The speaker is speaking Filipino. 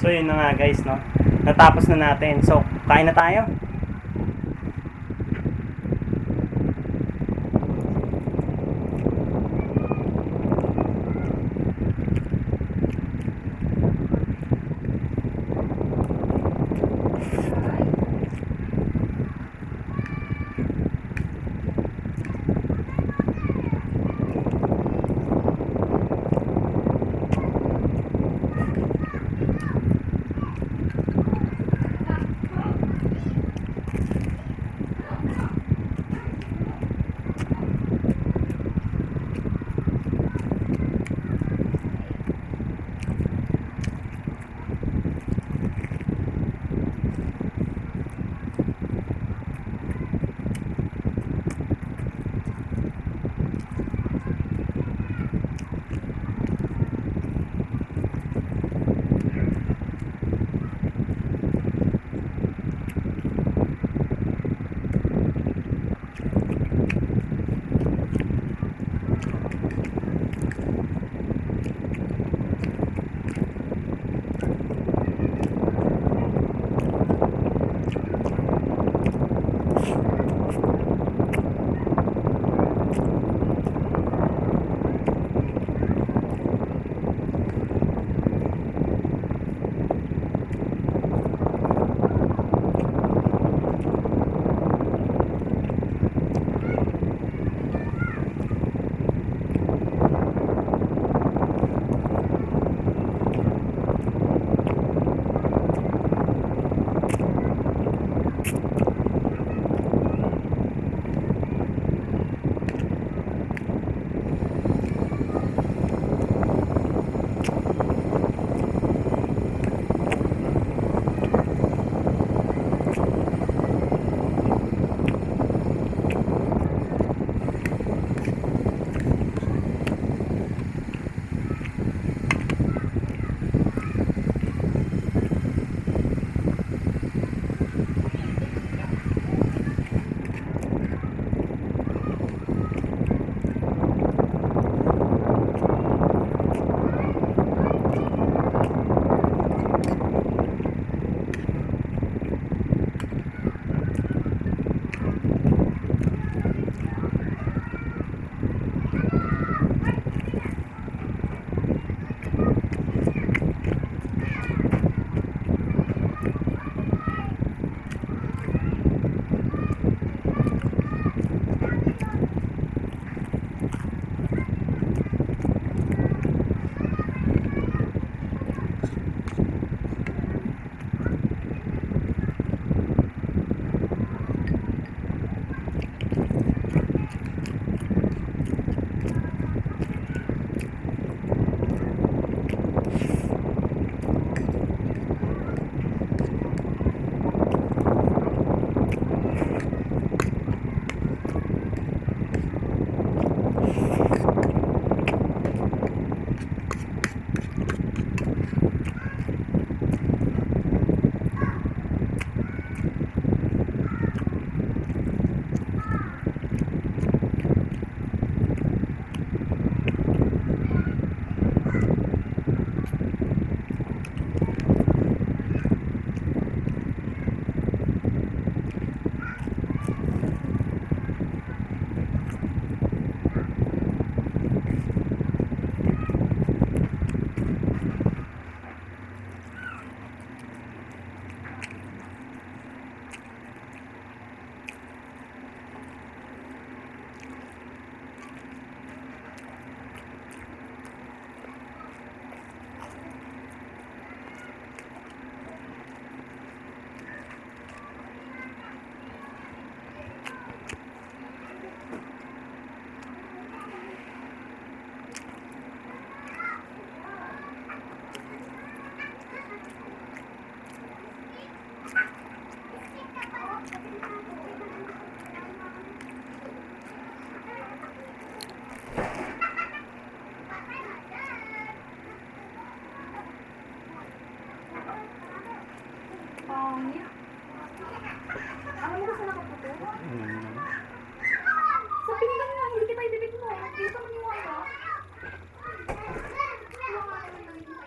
So yun na nga guys, no? Natapos na natin. So kain na tayo. Dito mo yung ano?